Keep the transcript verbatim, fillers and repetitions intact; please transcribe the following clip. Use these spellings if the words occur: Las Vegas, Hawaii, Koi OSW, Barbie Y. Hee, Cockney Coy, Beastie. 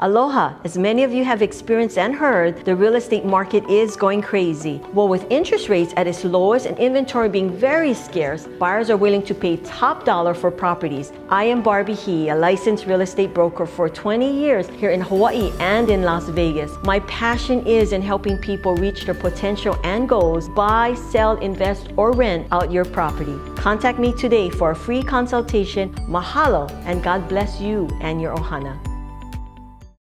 Aloha! As many of you have experienced and heard, the real estate market is going crazy. Well, with interest rates at its lowest and inventory being very scarce, buyers are willing to pay top dollar for properties. I am Barbie Hee, a licensed real estate broker for twenty years here in Hawaii and in Las Vegas. My passion is in helping people reach their potential and goals, buy, sell, invest, or rent out your property. Contact me today for a free consultation. Mahalo, and God bless you and your ohana.